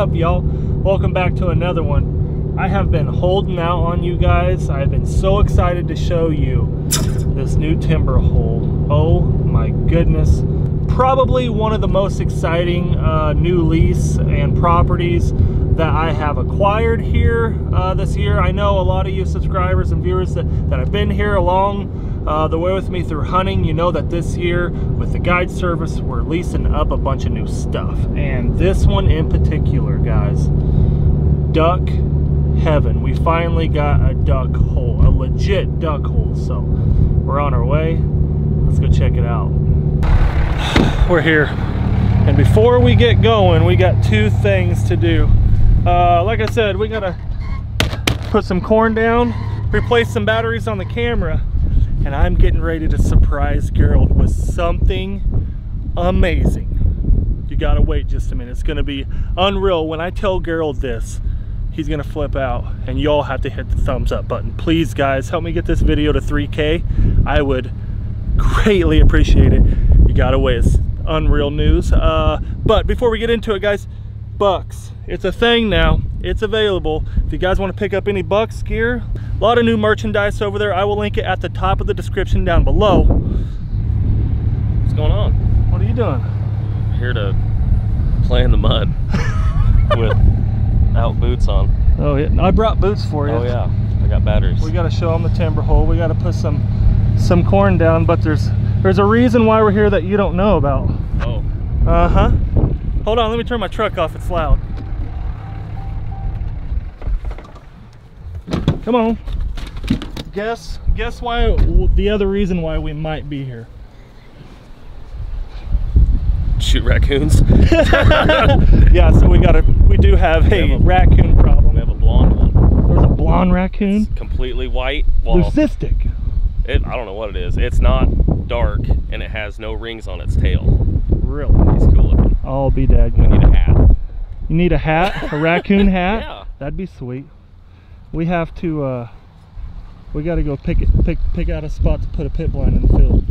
up, y'all? Welcome back to another one. I have been holding out on you guys. I've been so excited to show you this new timber hole. Oh my goodness. Probably one of the most exciting new lease and properties that I have acquired here this year. I know a lot of you subscribers and viewers that have been here along the way with me through hunting, you know that this year with the guide service we're leasing up a bunch of new stuff, and this one in particular, guys, duck heaven. We finally got a duck hole, a legit duck hole, so we're on our way. Let's go check it out. We're here, and before we get going, we got two things to do. Like I said, we gotta put some corn down, replace some batteries on the camera, and I'm getting ready to surprise Gerald with something amazing. You gotta wait just a minute. It's gonna be unreal. When I tell Gerald this, he's gonna flip out, and y'all have to hit the thumbs up button. Please, guys, help me get this video to 3K. I would greatly appreciate it. You gotta wait, it's unreal news. But before we get into it, guys, Bucks, it's a thing now. It's available. If you guys want to pick up any Bucks gear, a lot of new merchandise over there. I will link it at the top of the description down below. What's going on? What are you doing? I'm here to play in the mud without boots on. Oh yeah, I brought boots for you. Oh yeah, I got batteries. We got to show them the timber hole. We got to put some corn down, but there's a reason why we're here that you don't know about. Oh. Uh-huh. Hold on, let me turn my truck off. It's loud. Come on, guess why, the other reason why we might be here. Shoot raccoons. Yeah, so we do have a raccoon problem. We have a blonde one. There's a blonde raccoon. It's completely white. Well, leucistic. I don't know what it is. It's not dark, and it has no rings on its tail. Really? It's cool looking. I'll be dead. We need a hat. You need a hat? A raccoon hat? Yeah. That'd be sweet. We have to, we got to go pick out a spot to put a pit blind in the field.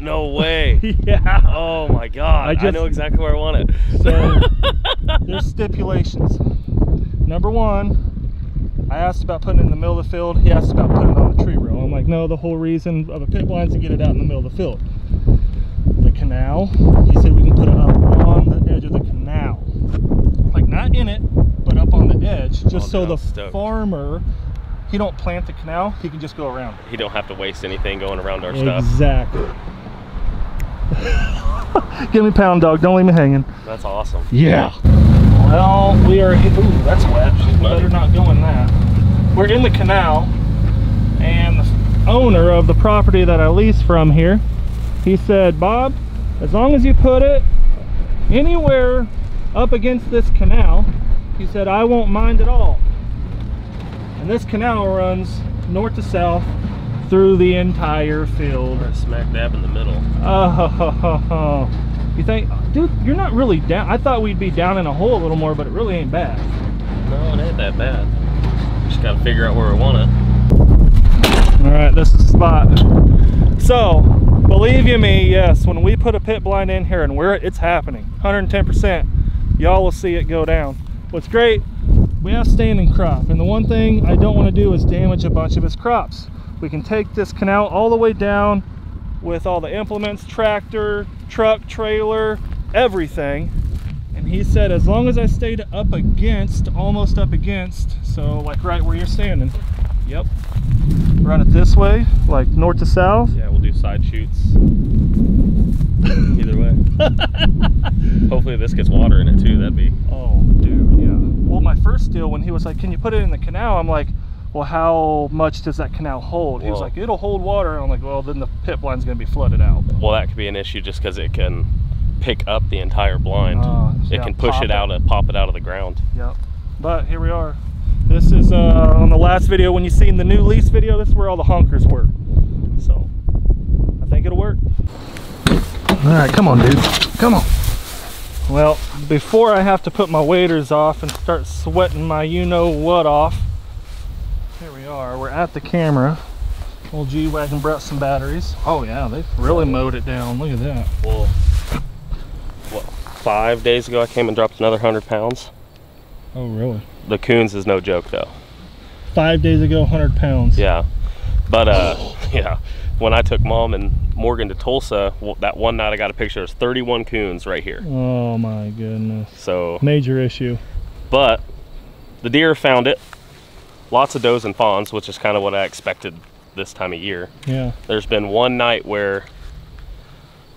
No way. Yeah. Oh my God. I know exactly where I want it. So there's stipulations. Number one, I asked about putting it in the middle of the field. He asked about putting it on the tree row. I'm like, no, the whole reason of a pit blind is to get it out in the middle of the field. The canal, he said we can put it up on the edge of the canal. Like not in it, but up on the edge, just so the farmer, he don't plant the canal, he can just go around it. He don't have to waste anything going around our stuff. Exactly. Give me pound, dog. Don't leave me hanging. That's awesome. Yeah. Well, we are, ooh, that's wet. She's better not go in that. We're in the canal, and the owner of the property that I lease from here, he said, Bob, as long as you put it anywhere up against this canal, he said, I won't mind at all. And this canal runs north to south through the entire field. We're smack dab in the middle. Oh, you think, dude, you're not really down. I thought we'd be down in a hole a little more, but it really ain't bad. No, it ain't that bad. We just gotta figure out where we want it. All right, this is the spot. So, believe you me, yes, when we put a pit blind in here, and it's happening, 110%, y'all will see it go down. What's great, we have standing crop, and the one thing I don't want to do is damage a bunch of his crops. We can take this canal all the way down with all the implements, tractor, truck, trailer, everything. And he said, as long as I stayed up against, almost up against, so like right where you're standing. Yep. Run it this way, like north to south. Yeah, we'll do side shoots. Either way. Hopefully this gets water in it too, that'd be... Oh, dude, yeah. Well, my first deal, when he was like, can you put it in the canal? I'm like, well, how much does that canal hold? He was like, it'll hold water. And I'm like, well, then the pit blind's going to be flooded out. Well, that could be an issue just because it can pick up the entire blind. It can push it out and pop it out of the ground. Yep. But here we are. This is on the last video, when you seen the new lease video, this is where all the honkers were. So, I think it'll work. All right, come on, dude. Come on. Well, before I have to put my waders off and start sweating my you-know-what off, here we are. We're at the camera. Old G. Wagon brought some batteries. Oh, yeah, they've really mowed it down. Look at that. Well, what, 5 days ago I came and dropped another 100 pounds. Oh, really? The coons is no joke, though. 5 days ago, 100 pounds. Yeah. But, yeah, when I took Mom and Morgan to Tulsa, well, that one night I got a picture. There's 31 coons right here. Oh, my goodness. So. Major issue. But the deer found it. Lots of does and fawns, which is kind of what I expected this time of year. Yeah. There's been one night where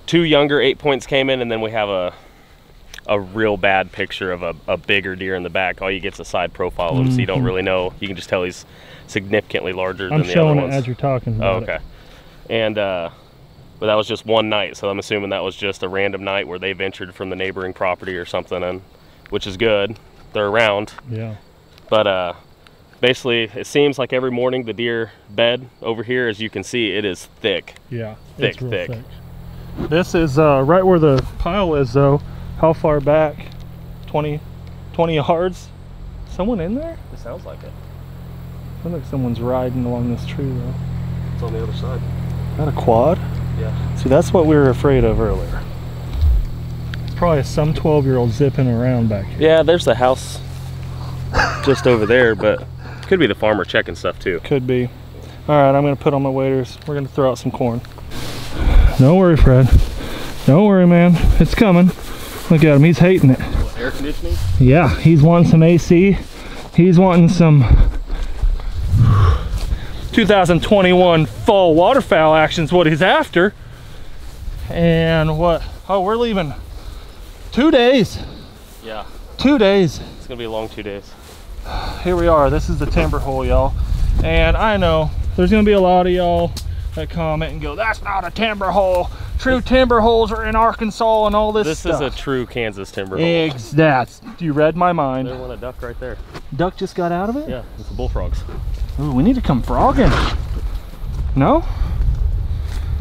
two younger 8 points came in, and then we have a real bad picture of a bigger deer in the back. All you get's a side profile of him, so you don't really know. You can just tell he's significantly larger than the other ones. I'm showing it as you're talking about it. Oh, okay. And but that was just one night, so I'm assuming that was just a random night where they ventured from the neighboring property or something, and which is good. They're around. Yeah. But basically, it seems like every morning the deer bed over here, as you can see, it is thick. Yeah, thick, thick. This is right where the pile is, though. How far back? 20 yards? Someone in there? It sounds like it. I feel like someone's riding along this tree, though. It's on the other side. Is that a quad? Yeah. See, that's what we were afraid of earlier. It's probably some 12-year-old zipping around back here. Yeah, there's the house just over there, but it could be the farmer checking stuff, too. Could be. All right, I'm going to put on my waders. We're going to throw out some corn. Don't worry, Fred. Don't worry, man. It's coming. Look at him, he's hating it. What, air conditioning? Yeah, he's wanting some AC. He's wanting some 2021 fall waterfowl action's what he's after. And what? Oh, we're leaving 2 days. Yeah. 2 days. It's gonna be a long 2 days. Here we are. This is the timber hole, y'all. And I know there's gonna be a lot of y'all that comment and go, that's not a timber hole. True timber holes are in Arkansas and all this stuff. This is a true Kansas timber hole. You read my mind. There's a duck right there. Duck just got out of it? Yeah, it's the bullfrogs. Ooh, we need to come frogging. No?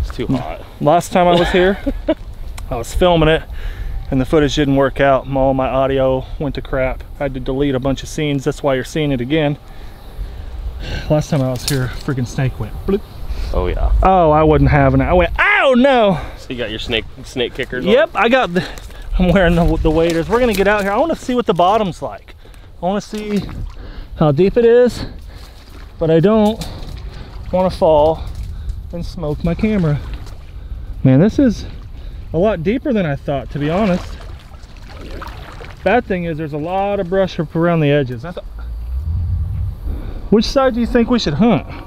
It's too hot. Last time I was here, I was filming it and the footage didn't work out. All my audio went to crap. I had to delete a bunch of scenes. That's why you're seeing it again. Last time I was here, freaking snake went bloop. Oh yeah. Oh, I wasn't having it. I went, oh no. So you got your snake kickers on? Yep, I got the, I'm wearing the waders. We're gonna get out here. I wanna see what the bottom's like. I wanna see how deep it is, but I don't wanna fall and smoke my camera. Man, this is a lot deeper than I thought, to be honest. Bad thing is there's a lot of brush up around the edges. I thought, which side do you think we should hunt?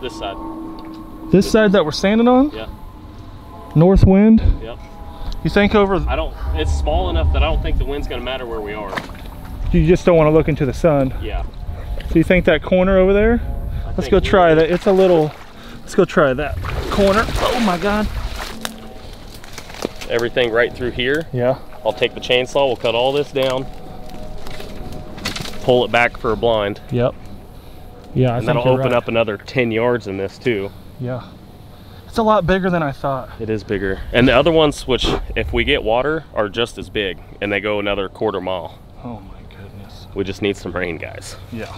This side. This side that we're standing on? Yeah. North wind? Yep. You think over... I don't... It's small enough that I don't think the wind's going to matter where we are. You just don't want to look into the sun? Yeah. So you think that corner over there? Let's go try that. It's a little... Let's go try that corner. Oh my God. Everything right through here. Yeah. I'll take the chainsaw. We'll cut all this down. Pull it back for a blind. Yep. Yeah, and that'll open up another 10 yards in this too. Yeah, it's a lot bigger than I thought. It is bigger, and the other ones, which if we get water, are just as big, and they go another quarter mile. Oh my goodness. We just need some rain, guys. Yeah.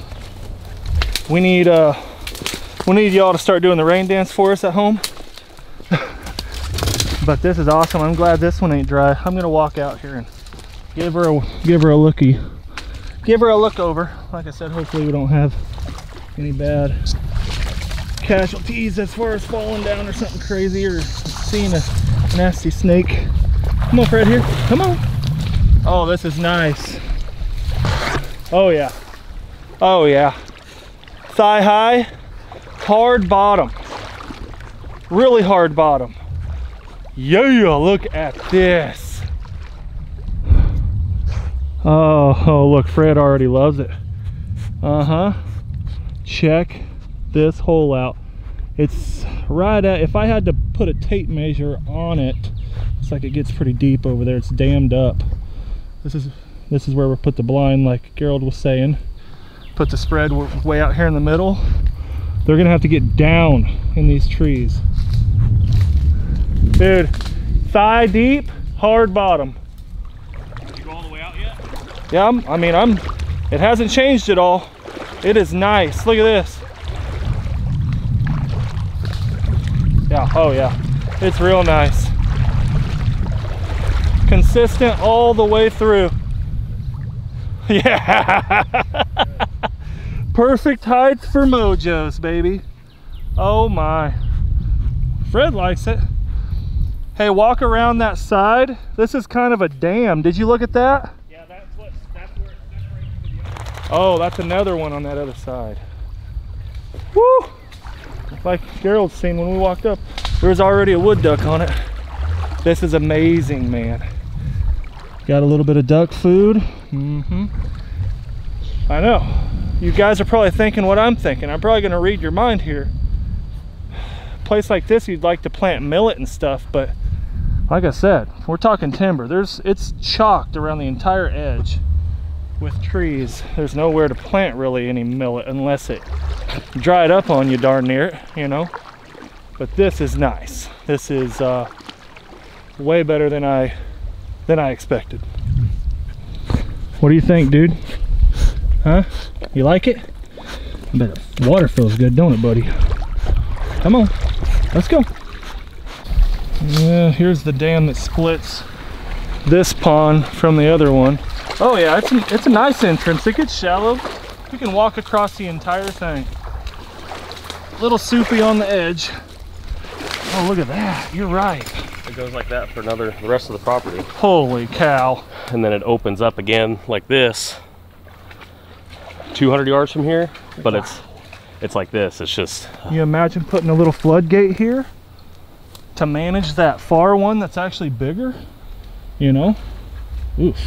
We need y'all to start doing the rain dance for us at home. But this is awesome. I'm glad this one ain't dry. I'm gonna walk out here and give her a looky, give her a look over. Like I said, hopefully we don't have any bad casualties as far as falling down or something crazy or seeing a nasty snake. Come on, Fred, here. Come on. Oh, this is nice. Oh, yeah. Oh, yeah. Thigh high, hard bottom. Really hard bottom. Yeah, look at this. Oh, look, Fred already loves it. Uh-huh. Check this hole out. It's right at, if I had to put a tape measure on it, it's like it gets pretty deep over there. It's dammed up. This is where we put the blind, like Gerald was saying. Put the spread way out here in the middle. They're gonna have to get down in these trees. Dude, thigh deep, hard bottom. Did you go all the way out yet? Yeah, I mean it hasn't changed at all. It is nice. Look at this. Yeah, oh yeah. It's real nice. Consistent all the way through. Yeah. Perfect heights for mojos, baby. Oh my. Fred likes it. Hey, walk around that side. This is kind of a dam. Did you look at that? Yeah, that's where it separates to the other. Oh, that's another one on that other side. Woo! Like Gerald's seen when we walked up, there was already a wood duck on it. This is amazing, man. Got a little bit of duck food. Mm-hmm. I know. You guys are probably thinking what I'm thinking. I'm probably gonna read your mind here. A place like this, you'd like to plant millet and stuff, but like I said, we're talking timber. It's chalked around the entire edge with trees. There's nowhere to plant really any millet unless it dried up on you darn near it, you know. But this is nice. This is way better than I expected. What do you think, dude? Huh? You like it? I bet the water feels good, don't it, buddy? Come on, let's go. Yeah, here's the dam that splits this pond from the other one. Oh yeah, it's a nice entrance. It gets shallow. You can walk across the entire thing. A little soupy on the edge. Oh, look at that. You're right. It goes like that for the rest of the property. Holy cow. And then it opens up again like this 200 yards from here, but it's like this. It's just, you imagine putting a little floodgate here to manage that far one that's actually bigger, you know? Oof.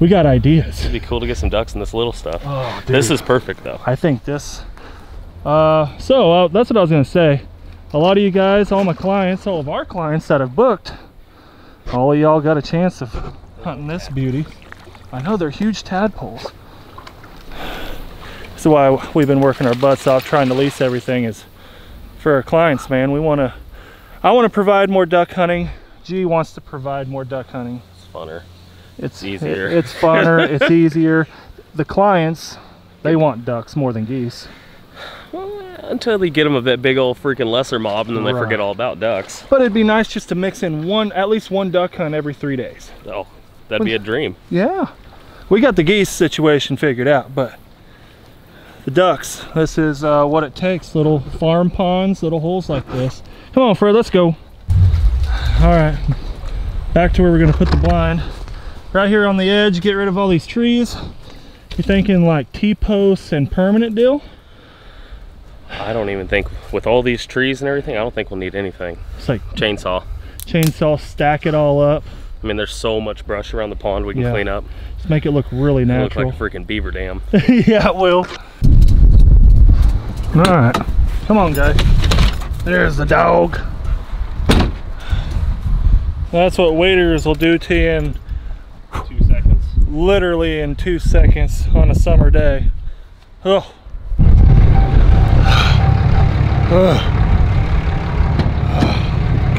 We got ideas. It'd be cool to get some ducks in this little stuff. Oh, this is perfect though. I think this, so that's what I was gonna say. A lot of you guys, all my clients, all of our clients that have booked, all of y'all got a chance of hunting this beauty. I know they're huge tadpoles. This is why we've been working our butts off trying to lease everything, is for our clients, man. I wanna provide more duck hunting. G wants to provide more duck hunting. It's funner. It's easier. It's funner. It's easier. The clients, they want ducks more than geese. Well, until they get them a big old freaking lesser mob, and then they forget all about ducks. But it'd be nice just to mix in at least one duck hunt every 3 days. Oh, that'd be a dream. Yeah. We got the geese situation figured out, but the ducks, this is what it takes. Little farm ponds, little holes like this. Come on, Fred, let's go. All right, back to where we're gonna put the blind. Right here on the edge, get rid of all these trees. You're thinking like T-posts and permanent deal? I don't even think, with all these trees and everything, I don't think we'll need anything. It's like chainsaw. Chainsaw, stack it all up. I mean, there's so much brush around the pond we can clean up. Just make it look really natural. It'll look like a freaking beaver dam. Yeah, it will. All right, come on, guys. There's the dog. That's what waders will do to you in 2 seconds. Literally in 2 seconds on a summer day. Oh.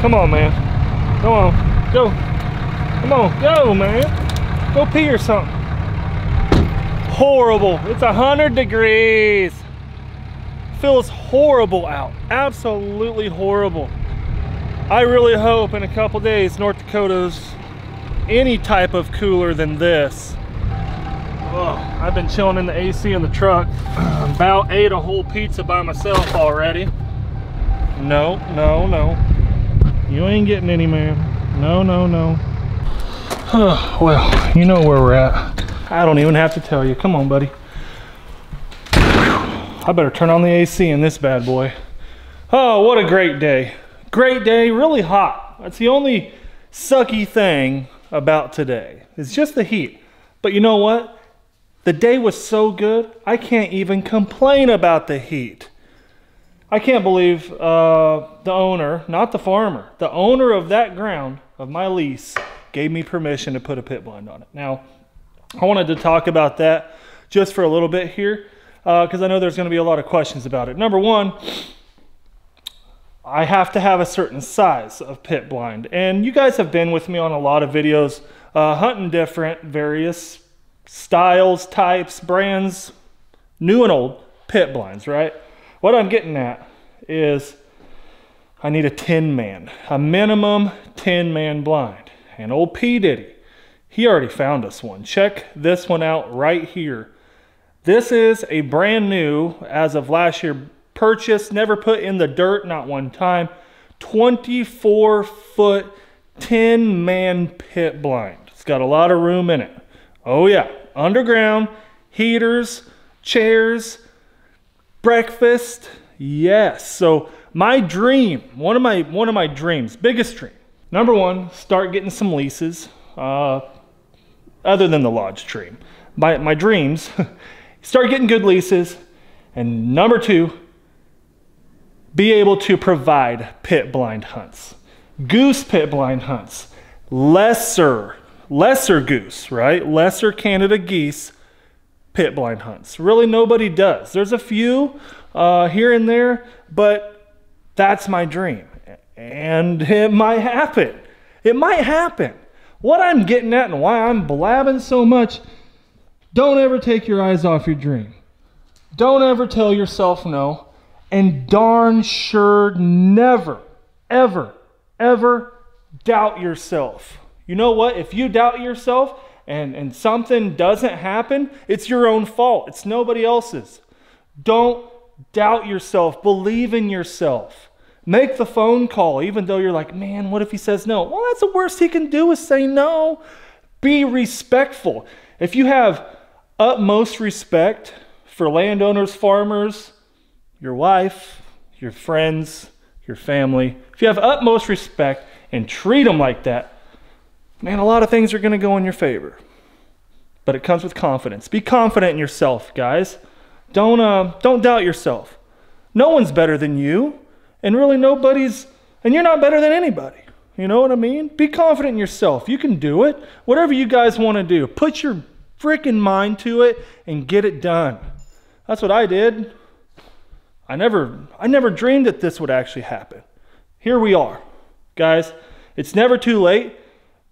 Come on, man. Come on. Go. Come on. Go, man. Go pee or something. Horrible. It's 100 degrees. Feels horrible out. Absolutely horrible. I really hope in a couple days North Dakota's any type of cooler than this. Oh, I've been chilling in the AC in the truck. About ate a whole pizza by myself already. No, no, no. You ain't getting any, man. No, no, no. Oh, well, you know where we're at. I don't even have to tell you. Come on, buddy. I better turn on the AC in this bad boy. Oh, what a great day. Great day, really hot. That's the only sucky thing about today. It's just the heat. But you know what? The day was so good, I can't even complain about the heat. I can't believe the owner, not the farmer, the owner of that ground, of my lease, gave me permission to put a pit blind on it. Now, I wanted to talk about that just for a little bit here, because I know there's going to be a lot of questions about it. Number one, I have to have a certain size of pit blind. And you guys have been with me on a lot of videos hunting different, various styles, types, brands, new and old pit blinds, right? What I'm getting at is I need a 10-man, a minimum 10-man blind. And old P. Diddy, He already found us one. Check this one out right here. This is a brand new, as of last year, purchase, never put in the dirt, not one time, 24-foot, 10-man pit blind. It's got a lot of room in it. Oh yeah, underground, heaters, chairs, breakfast. Yes, so my dream, one of my dreams, biggest dream. Number one, start getting some leases. Other than the lodge dream, my dreams, start getting good leases. And number two, be able to provide pit blind hunts, goose pit blind hunts, lesser goose, right? Lesser Canada geese pit blind hunts. Really nobody does. There's a few here and there, but that's my dream. And it might happen. It might happen. What I'm getting at and why I'm blabbing so much, don't ever take your eyes off your dream. Don't ever tell yourself no. And darn sure never, ever, ever doubt yourself. You know what? If you doubt yourself and something doesn't happen, it's your own fault. It's nobody else's. Don't doubt yourself. Believe in yourself. Make the phone call, even though you're like, man, what if he says no? Well, that's the worst he can do is say no. Be respectful. If you have utmost respect for landowners, farmers, your wife, your friends, your family, if you have utmost respect and treat them like that, man, a lot of things are going to go in your favor. But it comes with confidence. Be confident in yourself, guys. Don't doubt yourself. No one's better than you. And really nobody's, and you're not better than anybody. You know what I mean? Be confident in yourself. You can do it. Whatever you guys want to do, put your freaking mind to it and get it done. That's what I did. I never dreamed that this would actually happen. Here we are, guys. It's never too late.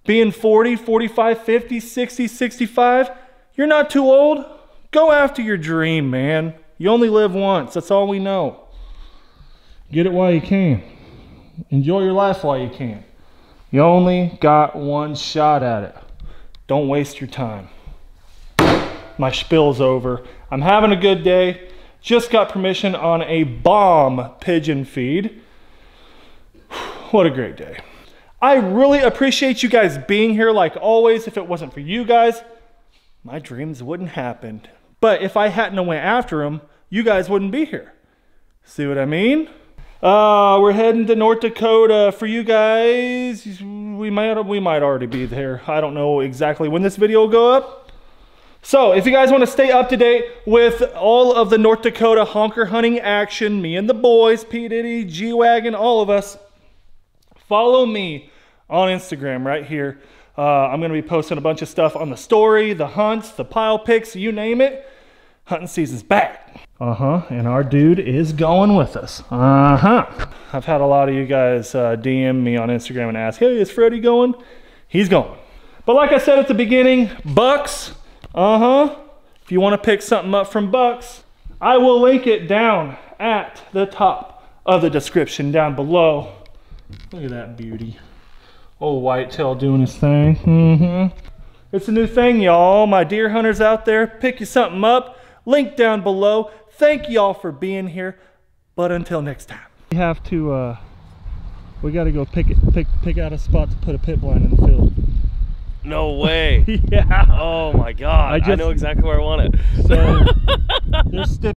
Being 40, 45, 50, 60, 65, you're not too old. Go after your dream, man. You only live once. That's all we know. Get it while you can. Enjoy your life while you can. You only got one shot at it. Don't waste your time. My spill's over. I'm having a good day. Just got permission on a bomb pigeon feed. What a great day. I really appreciate you guys being here like always. If it wasn't for you guys, my dreams wouldn't happen. But if I hadn't went after them, you guys wouldn't be here. See what I mean? We're heading to North Dakota for you guys. We might already be there. I don't know exactly when this video will go up. So if you guys want to stay up to date with all of the North Dakota honker hunting action, me and the boys, P. Diddy, G. Wagon, all of us, follow me on Instagram right here. I'm going to be posting a bunch of stuff on the story, the hunts, the pile picks, you name it. Hunting season's back. And our dude is going with us. I've had a lot of you guys DM me on Instagram and ask, hey, is Freddie going? He's going. But like I said at the beginning, Bucks. If you want to pick something up from Bucks, I will link it down at the top of the description down below. Look at that beauty. Old whitetail doing his thing. It's a new thing, y'all. My deer hunters out there, pick you something up. Link down below. Thank y'all for being here, but until next time. We have to we got to go pick out a spot to put a pit blind in the field. No way. Yeah. Oh my god. I know exactly where I want it. So there's